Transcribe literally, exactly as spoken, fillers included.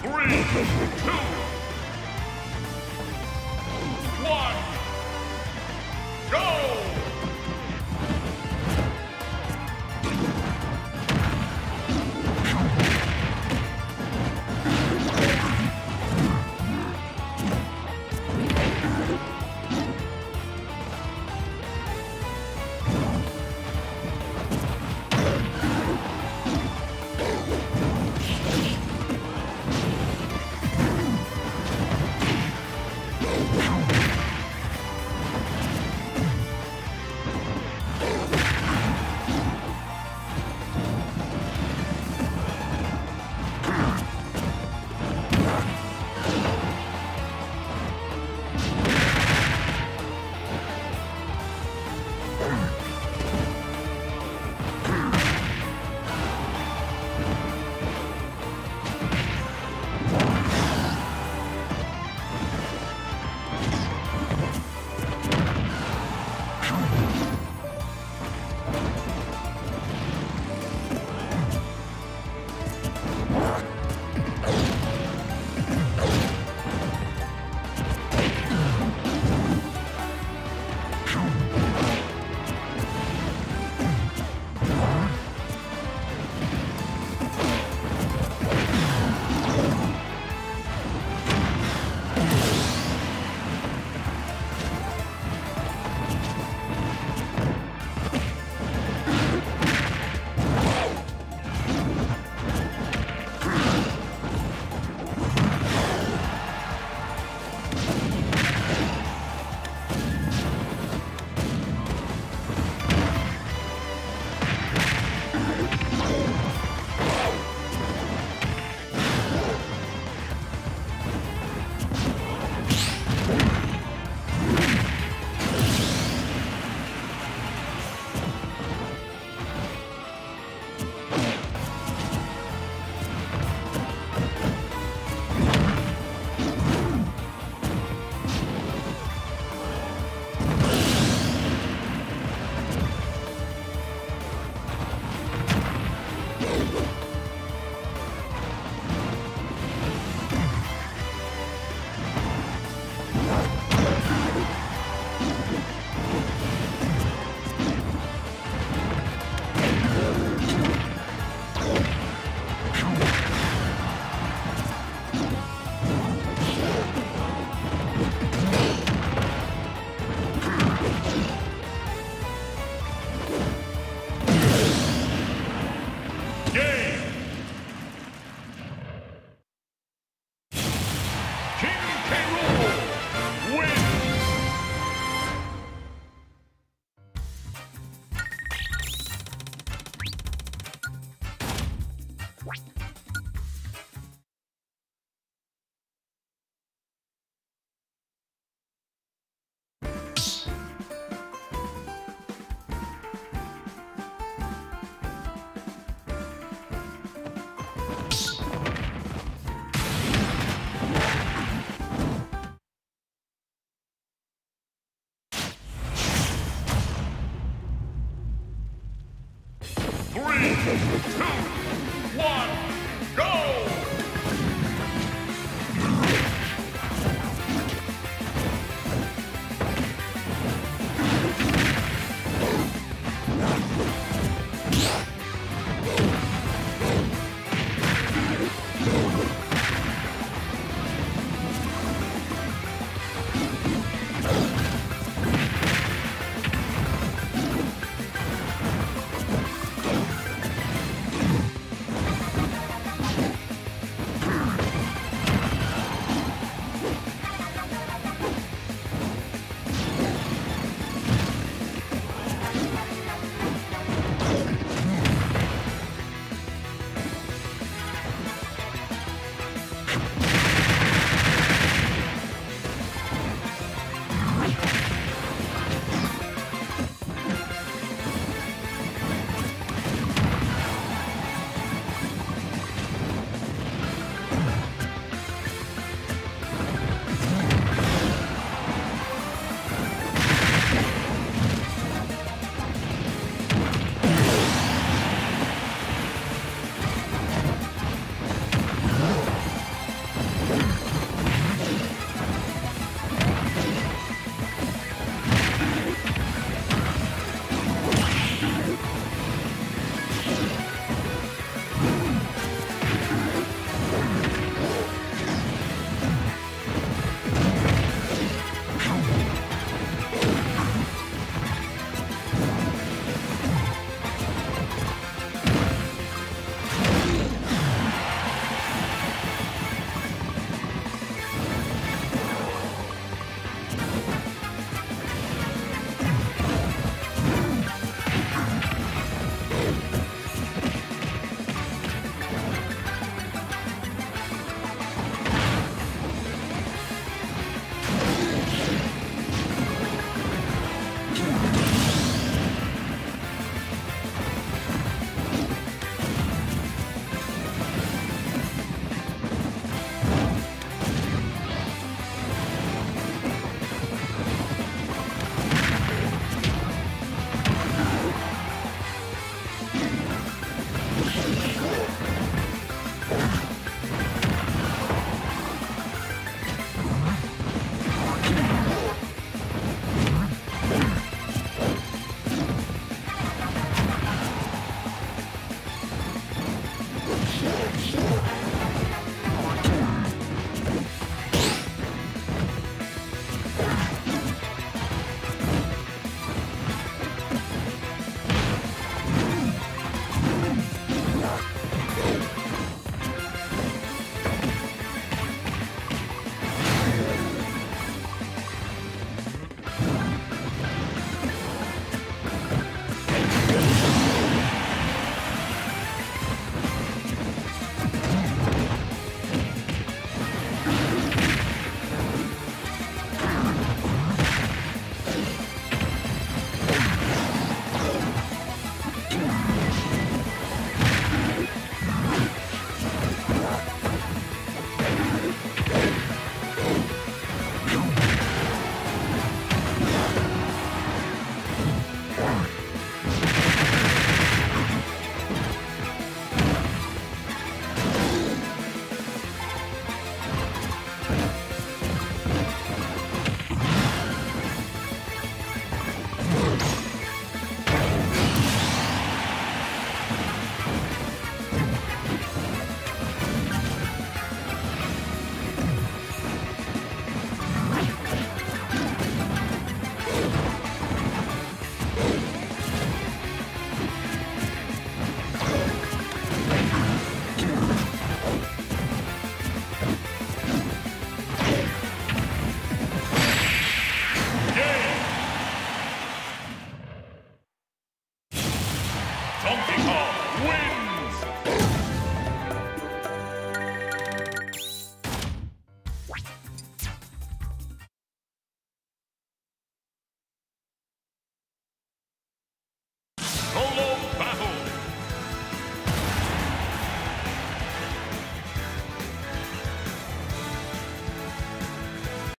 Three, two, one.